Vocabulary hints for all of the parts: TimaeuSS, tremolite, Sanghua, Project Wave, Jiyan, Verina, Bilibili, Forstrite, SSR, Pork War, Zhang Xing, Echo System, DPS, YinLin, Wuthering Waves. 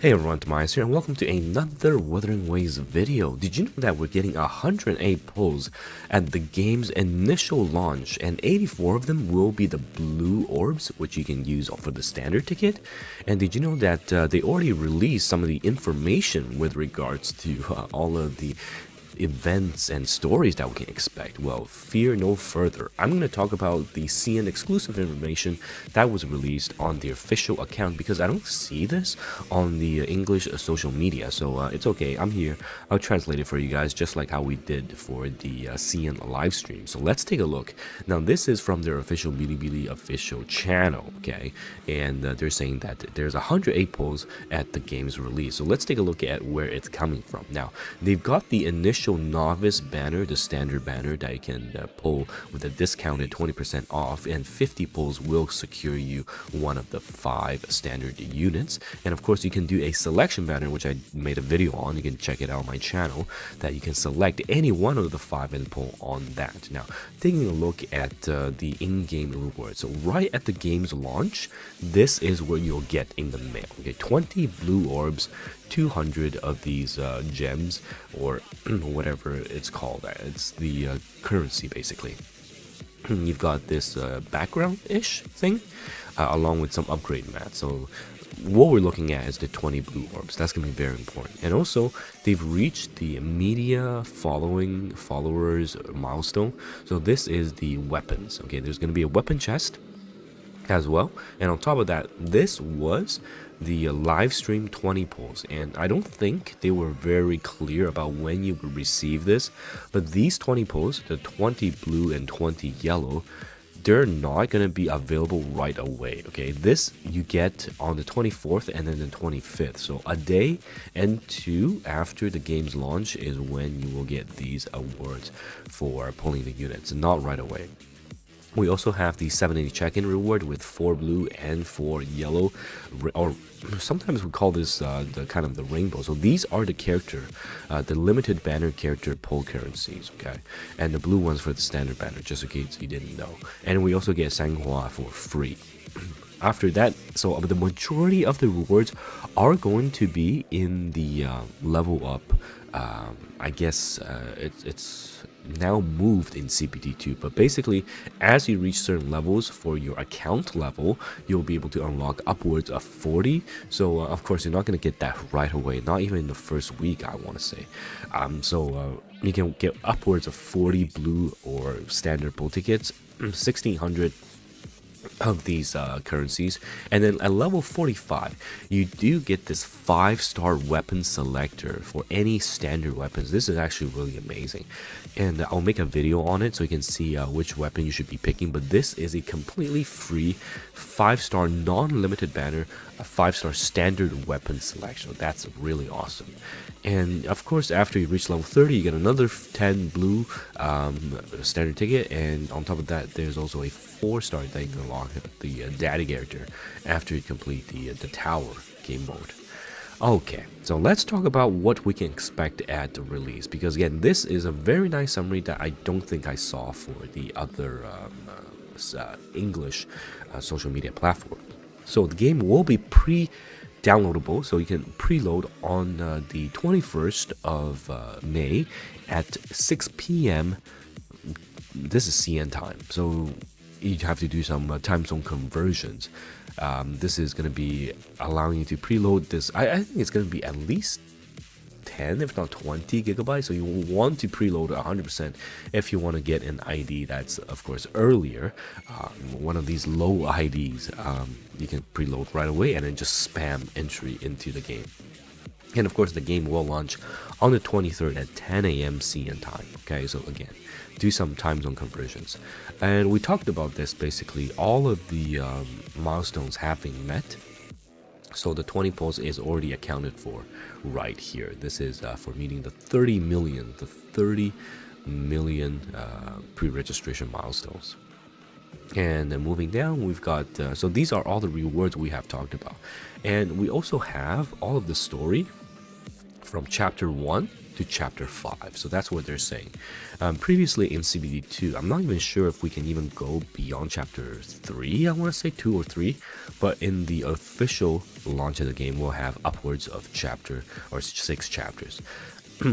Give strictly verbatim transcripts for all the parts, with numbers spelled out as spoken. Hey everyone, TimaeuSS here and welcome to another Wuthering Waves video. Did you know that we're getting one hundred eight pulls at the game's initial launch and eighty-four of them will be the blue orbs, which you can use for the standard ticket? And did you know that uh, they already released some of the information with regards to uh, all of the events and stories that we can expect? Well, fear no further. I'm going to talk about the C N exclusive information that was released on the official account because I don't see this on the English social media, so uh, it's okay. I'm here. I'll translate it for you guys just like how we did for the uh, C N live stream. So let's take a look. Now, this is from their official Bilibili official channel, okay? And uh, they're saying that there's one hundred eight polls at the game's release. So let's take a look at where it's coming from. Now, they've got the initial novice banner, the standard banner that you can uh, pull with a discounted twenty percent off, and fifty pulls will secure you one of the five standard units. And of course, you can do a selection banner, which I made a video on. You can check it out on my channel, that you can select any one of the five and pull on that. Now, taking a look at uh, the in-game rewards. So right at the game's launch, this is what you'll get in the mail. Okay, twenty blue orbs, two hundred of these uh, gems, or whatever it's called. It's the uh, currency, basically. You've got this uh, background-ish thing, uh, along with some upgrade mats. So what we're looking at is the twenty blue orbs. That's going to be very important. And also, they've reached the media following followers milestone. So this is the weapons. Okay, there's going to be a weapon chest as well. And on top of that, this was the live stream twenty polls, and I don't think they were very clear about when you would receive this, but these twenty polls, the twenty blue and twenty yellow, they're not going to be available right away. Okay, this you get on the twenty-fourth and then the twenty-fifth, so a day and two after the game's launch is when you will get these awards for pulling the units, not right away. We also have the seven eighty check-in reward with four blue and four yellow, or sometimes we call this uh, the kind of the rainbow. So these are the character, uh, the limited banner character pull currencies, okay? And the blue ones for the standard banner, just in case you didn't know. And we also get Sanghua for free. After that, so the majority of the rewards are going to be in the uh, level up. Um, I guess uh, it, it's now moved in C P T two, but basically as you reach certain levels for your account level, you'll be able to unlock upwards of forty. So uh, of course you're not going to get that right away, not even in the first week, I want to say. Um, so uh, you can get upwards of forty blue or standard pull tickets, sixteen hundred of these uh, currencies, and then at level forty-five you do get this five star weapon selector for any standard weapons. This is actually really amazing, and I'll make a video on it so you can see uh, which weapon you should be picking. But this is a completely free five star non-limited banner, a five star standard weapon selection. That's really awesome. And of course, after you reach level thirty, you get another ten blue um, standard ticket, and on top of that there's also a four star that you can unlock the uh, daddy character after you complete the, uh, the tower game mode. Okay, so let's talk about what we can expect at the release, because again, this is a very nice summary that I don't think I saw for the other um, uh, English uh, social media platform. So the game will be pre downloadable, so you can preload on uh, the twenty-first of uh, May at six P M This is C N time, so you have to do some uh, time zone conversions. Um, this is going to be allowing you to preload this. I, I think it's going to be at least ten, if not twenty gigabytes. So you want to preload one hundred percent if you want to get an I D that's, of course, earlier. Um, one of these low I Ds, um, you can preload right away and then just spam entry into the game. And of course, the game will launch on the twenty-third at ten A M C N time. Okay, so again, do some time zone conversions. And we talked about this, basically all of the um, milestones have been met. So the twenty polls is already accounted for right here. This is uh, for meeting the thirty million, the thirty million uh, pre-registration milestones. And then moving down, we've got uh, so these are all the rewards we have talked about, and we also have all of the story from chapter one to chapter five. So that's what they're saying. Um, previously in C B D two, I'm not even sure if we can even go beyond chapter three, I want to say two or three, but in the official launch of the game, we'll have upwards of chapter or six chapters.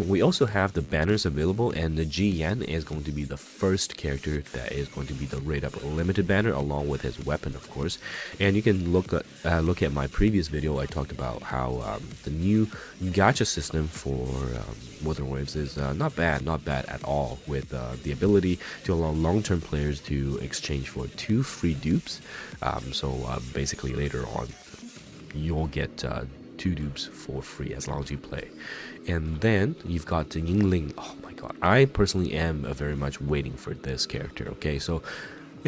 We also have the banners available, and the Jiyan is going to be the first character that is going to be the raid up limited banner, along with his weapon, of course. And you can look at, uh, look at my previous video. I talked about how um, the new gacha system for um, Wuthering Waves is uh, not bad, not bad at all, with uh, the ability to allow long-term players to exchange for two free dupes. Um, so uh, basically, later on, you'll get Uh, two dupes for free as long as you play. And then you've got the YinLin. Oh my god, I personally am very much waiting for this character. Okay, so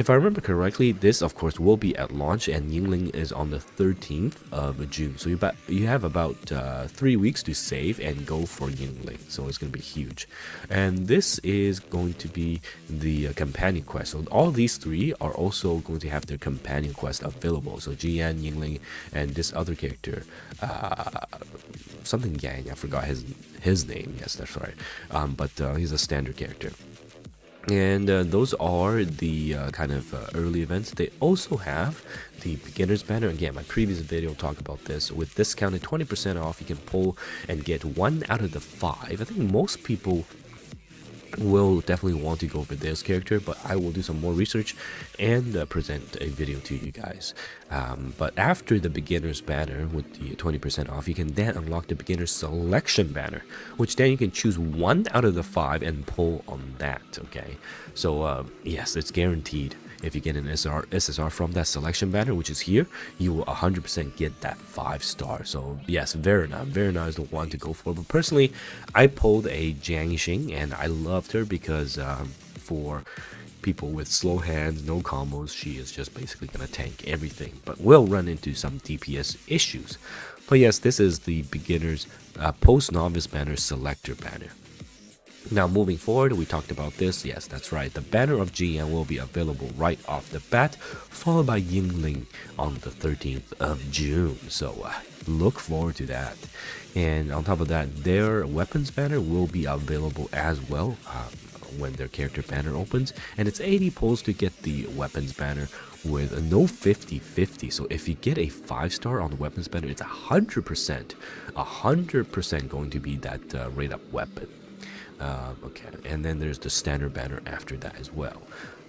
if I remember correctly, this of course will be at launch, and YinLin is on the thirteenth of June, so you about you have about uh, three weeks to save and go for YinLin. So it's gonna be huge, and this is going to be the uh, companion quest. So all these three are also going to have their companion quest available. So Jiyan, YinLin, and this other character, uh, something Yang, I forgot his his name. Yes, that's right. Um, but uh, he's a standard character. And uh, those are the uh, kind of uh, early events. They also have the beginner's banner. Again, my previous video talked about this. With discounted twenty percent off, you can pull and get one out of the five. I think most people will definitely want to go for this character, but I will do some more research and uh, present a video to you guys. Um, but after the beginner's banner with the twenty percent off, you can then unlock the beginner selection banner, which then you can choose one out of the five and pull on that. Okay, so uh, yes, it's guaranteed. If you get an S S R from that selection banner, which is here, you will one hundred percent get that five star. So yes, Verina. Verina is the one to go for. But personally, I pulled a Zhang Xing, and I loved her because um, for people with slow hands, no combos, she is just basically going to tank everything, but will run into some D P S issues. But yes, this is the beginner's uh, post-novice banner, selector banner. Now moving forward, we talked about this. Yes, that's right. The banner of Jiyan will be available right off the bat, followed by YinLin on the thirteenth of June. So uh, look forward to that. And on top of that, their weapons banner will be available as well um, when their character banner opens. And it's eighty pulls to get the weapons banner with no fifty fifty. So if you get a five star on the weapons banner, it's one hundred percent, one hundred percent going to be that uh, raid up weapon. Um, okay, and then there's the standard banner after that as well,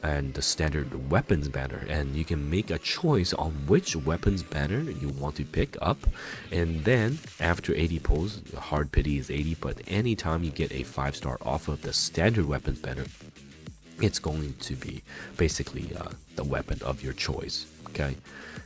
and the standard weapons banner, and you can make a choice on which weapons banner you want to pick up. And then after eighty pulls, the hard pity is eighty, but anytime you get a five star off of the standard weapons banner, it's going to be basically uh, the weapon of your choice. Okay,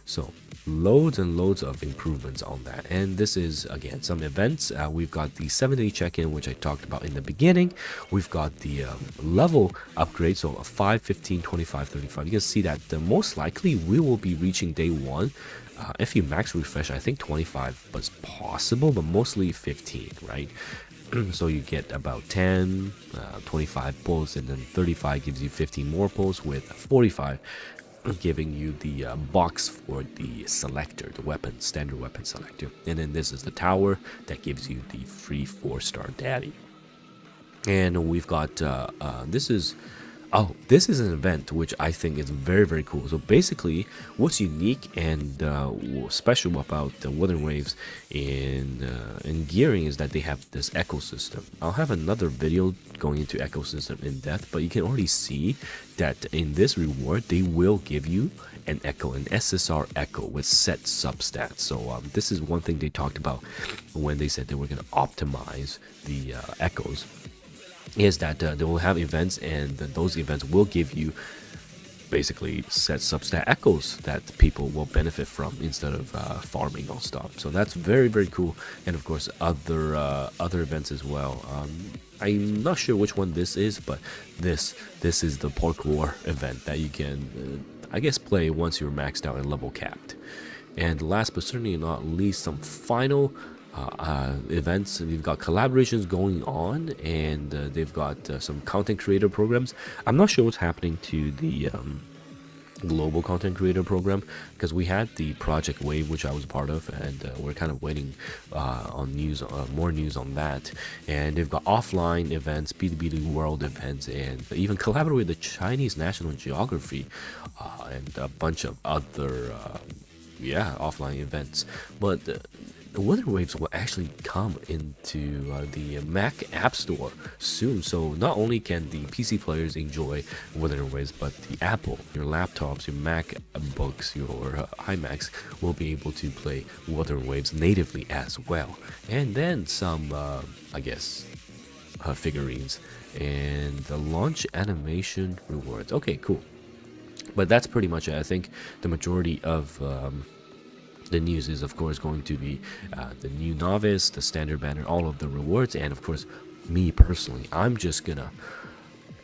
so loads and loads of improvements on that. And this is again some events. Uh, we've got the seven day check-in, which I talked about in the beginning. We've got the um, level upgrade, so a five, fifteen, twenty-five, thirty-five. You can see that the most likely we will be reaching day one. Uh, if you max refresh, I think twenty-five was possible, but mostly fifteen, right? So you get about ten, uh, twenty-five pulls, and then thirty-five gives you fifteen more pulls, with forty-five giving you the uh, box for the selector, the weapon, standard weapon selector. And then this is the tower that gives you the free four star daddy. And we've got, uh, uh, this is, oh, this is an event which I think is very, very cool. So basically, what's unique and uh, special about the Wuthering Waves in, uh, in gearing is that they have this Echo System. I'll have another video going into Echo System in depth, but you can already see that in this reward, they will give you an Echo, an S S R Echo with set substats. So um, this is one thing they talked about when they said they were going to optimize the uh, Echoes, is that uh, they will have events, and those events will give you basically set substat echoes that people will benefit from instead of uh, farming non-stop. So that's very, very cool. And of course, other uh, other events as well. Um, I'm not sure which one this is, but this this is the Pork War event that you can, uh, I guess, play once you're maxed out and level capped. And last but certainly not least, some final Uh, uh, events. We've got collaborations going on, and uh, they've got uh, some content creator programs. I'm not sure what's happening to the um, global content creator program, because we had the Project Wave, which I was part of, and uh, we're kind of waiting uh, on news, uh, more news on that. And they've got offline events, Bilibili world events, and even collaborate with the Chinese National Geography uh, and a bunch of other uh, yeah offline events. But uh, the Wuthering Waves will actually come into uh, the Mac App Store soon, so not only can the P C players enjoy Wuthering Waves, but the Apple, your laptops, your MacBooks, your uh, iMacs will be able to play Wuthering Waves natively as well. And then some, uh, I guess, uh, figurines and the launch animation rewards. Okay, cool. But that's pretty much it. I think the majority of um, the news is, of course, going to be uh, the new novice, the standard banner, all of the rewards, and of course, me personally. I'm just gonna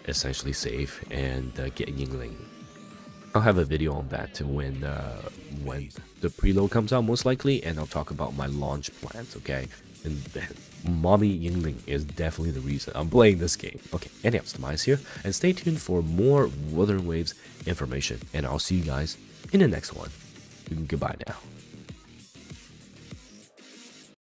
essentially save and uh, get YinLin. I'll have a video on that when uh, when the preload comes out, most likely, and I'll talk about my launch plans. Okay, and then Mommy YinLin is definitely the reason I'm playing this game. Okay, anyhow, it's TimaeuSS here, and stay tuned for more Wuthering Waves information, and I'll see you guys in the next one. Goodbye now.